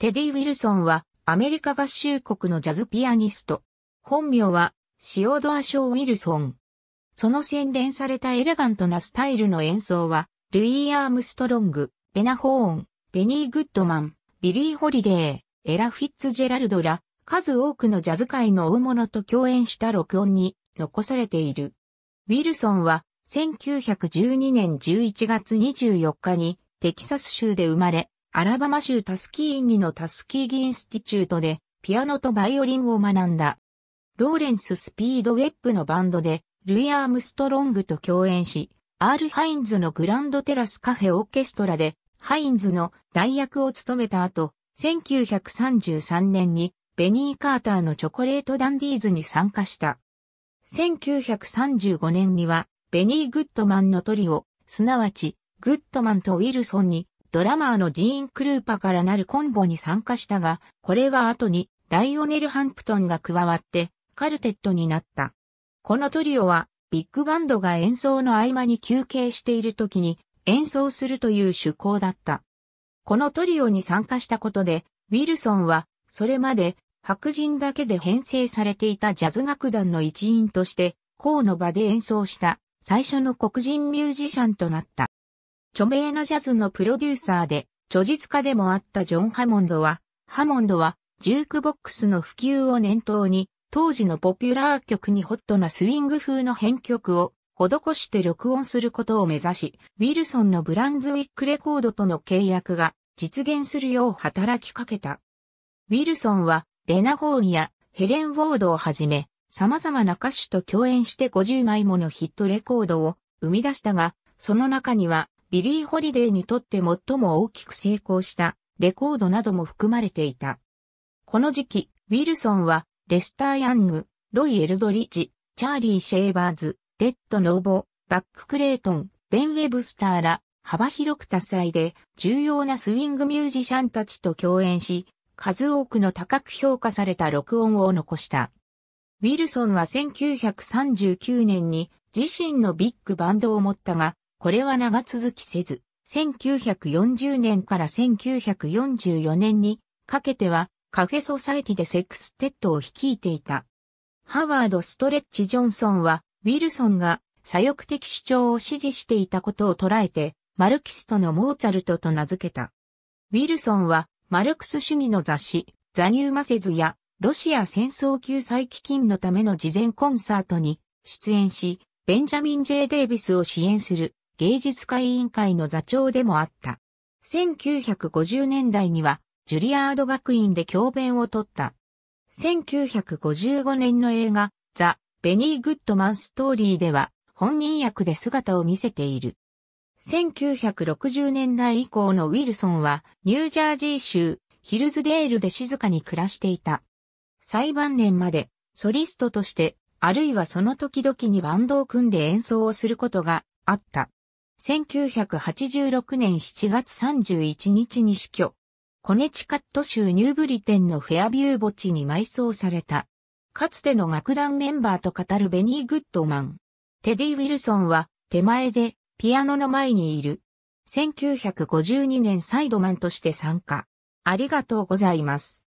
テディ・ウィルソンはアメリカ合衆国のジャズピアニスト。本名はシオドア・ショー・ウィルソン。その洗練されたエレガントなスタイルの演奏は、ルイ・アームストロング、レナ・ホーン、ベニー・グッドマン、ビリー・ホリデー、エラ・フィッツジェラルドら、数多くのジャズ界の大物と共演した録音に残されている。ウィルソンは、1912年11月24日に、テキサス州で生まれ、アラバマ州タスキーニのタスキーギ・インスティチュートで、ピアノとバイオリンを学んだ。ローレンス・スピードウェップのバンドで、ルイ・アームストロングと共演し、アール・ハインズのグランドテラスカフェオーケストラで、ハインズの代役を務めた後、1933年にベニー・カーターのチョコレート・ダンディーズに参加した。1935年には、ベニー・グッドマンのトリオ、すなわち、グッドマンとウィルソンに、ドラマーのジーン・クルーパからなるコンボに参加したが、これは後に、ライオネル・ハンプトンが加わって、カルテットになった。このトリオは、ビッグバンドが演奏の合間に休憩している時に演奏するという趣向だった。このトリオに参加したことで、ウィルソンは、それまで白人だけで編成されていたジャズ楽団の一員として、公の場で演奏した最初の黒人ミュージシャンとなった。著名なジャズのプロデューサーで、著述家でもあったジョン・ハモンドは、ジュークボックスの普及を念頭に、当時のポピュラー曲にホットなスウィング風の編曲を施して録音することを目指し、ウィルソンのブランズウィックレコードとの契約が実現するよう働きかけた。ウィルソンはレナ・ホーンやヘレン・ウォードをはじめ、様々な歌手と共演して50枚ものヒットレコードを生み出したが、その中にはビリー・ホリデーにとって最も大きく成功したレコードなども含まれていた。この時期、ウィルソンはレスター・ヤング、ロイ・エルドリッジ、チャーリー・シェーバーズ、レッド・ノーボ、バック・クレイトン、ベン・ウェブスターら幅広く多彩で重要なスウィングミュージシャンたちと共演し、数多くの高く評価された録音を残した。ウィルソンは1939年に自身のビッグバンドを持ったが、これは長続きせず、1940年から1944年にかけては、カフェソサエティでセクステッドを率いていた。ハワード・ストレッチ・ジョンソンは、ウィルソンが左翼的主張を支持していたことを捉えて、マルクスとのモーツァルトと名付けた。ウィルソンは、マルクス主義の雑誌、ザ・ニューマセズや、ロシア戦争救済基金のための慈善コンサートに出演し、ベンジャミン・J・デイビスを支援する芸術家委員会の座長でもあった。1950年代には、ジュリアード学院で教鞭をとった。1955年の映画、ザ・ベニー・グッドマン・ストーリーでは、本人役で姿を見せている。1960年代以降のウィルソンは、ニュージャージー州、ヒルズデールで静かに暮らしていた。最晩年まで、ソリストとして、あるいはその時々にバンドを組んで演奏をすることがあった。1986年7月31日に死去。コネチカット州ニューブリテンのフェアビュー墓地に埋葬された。かつての楽団メンバーと語るベニー・グッドマン。テディ・ウィルソンは手前でピアノの前にいる。1952年サイドマンとして参加。ありがとうございます。